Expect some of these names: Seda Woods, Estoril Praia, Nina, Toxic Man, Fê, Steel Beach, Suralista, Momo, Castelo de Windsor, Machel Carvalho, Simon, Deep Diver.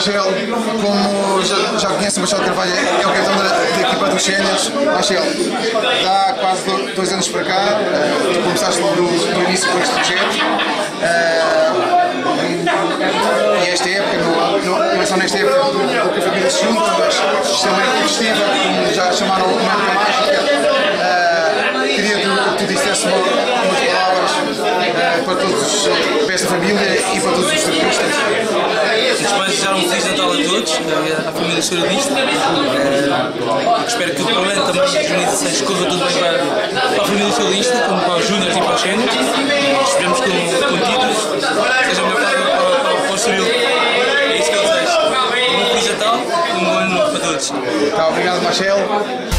Machel, como já conhece o Machel Carvalho, é o capitão da equipa dos séniores. Machel, há quase 2 anos para cá, tu começaste do início com este projeto, e esta época, não é só nesta época, o que a família se junta, mas isto é uma época festiva, como já chamaram uma época mágica. Queria que tu dissesse umas palavras para todos, para esta família e para todos os artistas. Os pais desejaram um Feliz Natal a todos, à família Suralista. Espero que o problema também de 2016 corra tudo bem para a família Suralista, como para os Júniors e para os Séniores. Esperemos com títulos, seja melhor para o Suril. É isso que eu desejo. Um Feliz Natal e um bom ano para todos. Tá, obrigado, Machel.